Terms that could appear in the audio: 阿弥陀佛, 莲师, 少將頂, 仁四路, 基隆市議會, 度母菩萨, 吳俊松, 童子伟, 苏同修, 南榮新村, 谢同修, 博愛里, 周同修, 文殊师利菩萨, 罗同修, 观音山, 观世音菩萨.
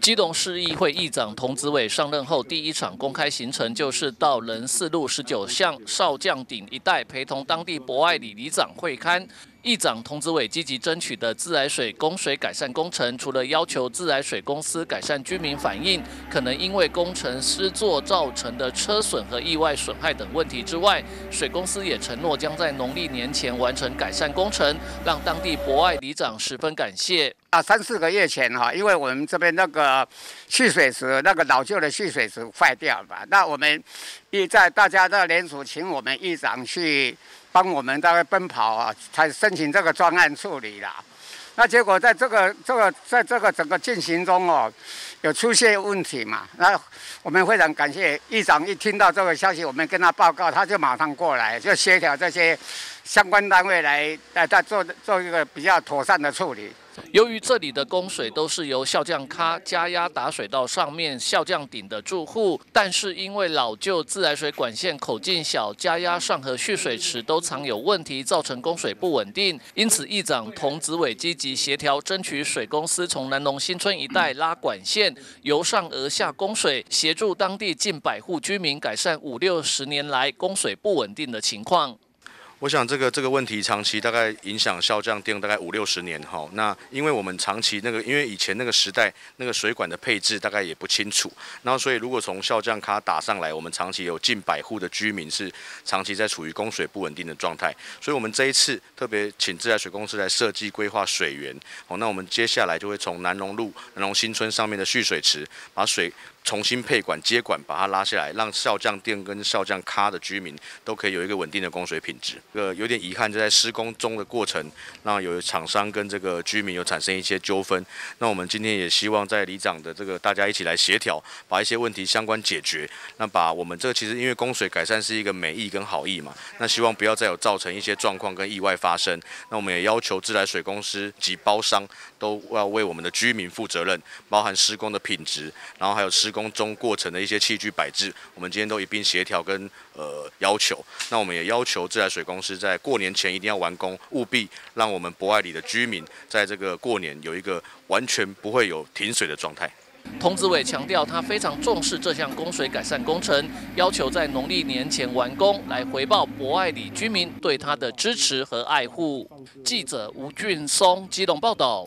基隆市议会议长童子伟上任后，第一场公开行程就是到仁四路19巷少将顶一带，陪同当地博爱里里长会勘。议长童子伟积极争取的自来水供水改善工程，除了要求自来水公司改善居民反映可能因为工程施作造成的车损和意外损害等问题之外，水公司也承诺将在农历年前完成改善工程，让当地博爱里长十分感谢。 3、4个月前哈，因为我们这边那个蓄水池，那个老旧的蓄水池坏掉嘛，那我们大家的联署，请我们议长去帮我们大概奔跑啊，才申请这个专案处理啦。那结果在这个整个进行中哦，有出现问题嘛，那我们非常感谢议长，一听到这个消息，我们跟他报告，他就马上过来，就协调这些相关单位来做一个比较妥善的处理。 由于这里的供水都是由校将卡加压打水道上面校将顶的住户，但是因为老旧自来水管线口径小，加压上和蓄水池都常有问题，造成供水不稳定。因此，议长童子伟积极协调，争取水公司从南农新村一带拉管线，由上而下供水，协助当地近100户居民改善50、60年来供水不稳定的情况。 我想这个问题长期大概影响校将店大概50、60年哈。那因为我们长期那个，因为以前那个时代那个水管的配置大概也不清楚，然后所以如果从校将卡打上来，我们长期有近100户的居民是长期在处于供水不稳定的状态，所以我们这一次特别请自来水公司来设计规划水源。好，那我们接下来就会从南农路南农新村上面的蓄水池把水 重新配管接管，把它拉下来，让校将店跟校将咖的居民都可以有一个稳定的供水品质。有点遗憾，就在施工中的过程，那有厂商跟这个居民有产生一些纠纷。那我们今天也希望在里长的这个大家一起来协调，把一些问题相关解决。那把我们这个其实因为供水改善是一个美意跟好意嘛，那希望不要再有造成一些状况跟意外发生。那我们也要求自来水公司及包商都要为我们的居民负责任，包含施工的品质，然后还有施工中过程的一些器具摆置，我们今天都一并协调跟要求。那我们也要求自来水公司在过年前一定要完工，务必让我们博爱里的居民在这个过年有一个完全不会有停水的状态。 童子伟强调，他非常重视这项供水改善工程，要求在农历年前完工，来回报博爱里居民对他的支持和爱护。记者吴俊松，基隆报道。